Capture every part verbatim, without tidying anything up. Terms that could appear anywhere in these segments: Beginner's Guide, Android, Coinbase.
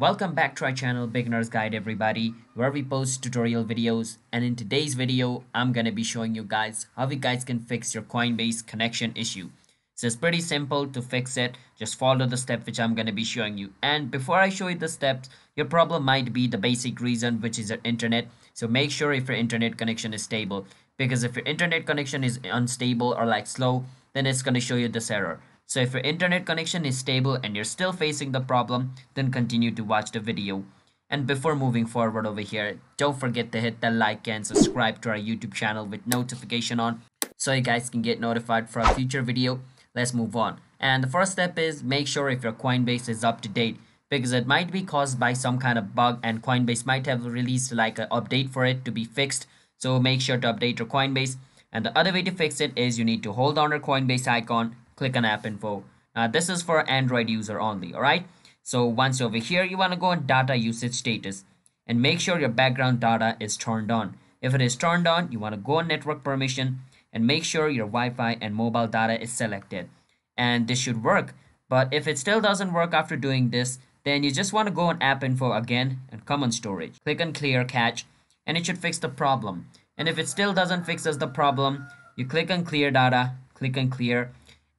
Welcome back to our channel Beginner's Guide everybody, where we post tutorial videos, and in today's video I'm gonna be showing you guys how you guys can fix your Coinbase connection issue. So it's pretty simple to fix it, just follow the step which I'm gonna be showing you. And before I show you the steps, your problem might be the basic reason, which is your internet. So make sure if your internet connection is stable, because if your internet connection is unstable or like slow, then it's gonna show you this error. So if your internet connection is stable and you're still facing the problem, then continue to watch the video. And before moving forward over here, don't forget to hit that like and subscribe to our YouTube channel with notification on, so you guys can get notified for our future video. Let's move on. And the first step is make sure if your Coinbase is up to date, because it might be caused by some kind of bug and Coinbase might have released like an update for it to be fixed. So make sure to update your Coinbase. And the other way to fix it is you need to hold down your Coinbase icon, click on app info. Now this is for Android user only, alright? So once you're over here, you want to go on data usage status and make sure your background data is turned on. If it is turned on, you want to go on network permission and make sure your Wi-Fi and mobile data is selected. And this should work. But if it still doesn't work after doing this, then you just want to go on app info again and come on storage. Click on clear cache and it should fix the problem. And if it still doesn't fix us the problem, you click on clear data, click on clear,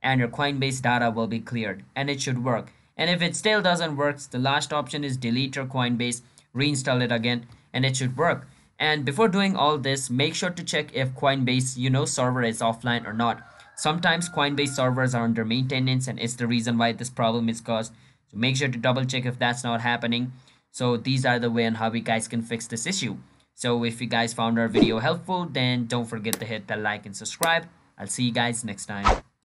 and your Coinbase data will be cleared and it should work. And if it still doesn't work, the last option is delete your Coinbase, reinstall it again, and it should work. And before doing all this, make sure to check if Coinbase, you know, server is offline or not. Sometimes Coinbase servers are under maintenance and it's the reason why this problem is caused. So make sure to double check if that's not happening. So these are the way and how you guys can fix this issue. So if you guys found our video helpful, then don't forget to hit that like and subscribe. I'll see you guys next time.